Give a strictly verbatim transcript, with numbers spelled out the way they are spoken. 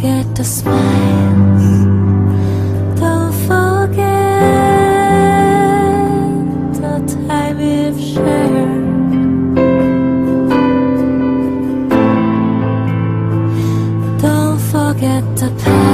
forget the smiles. Don't forget the time we've shared. Don't forget the past.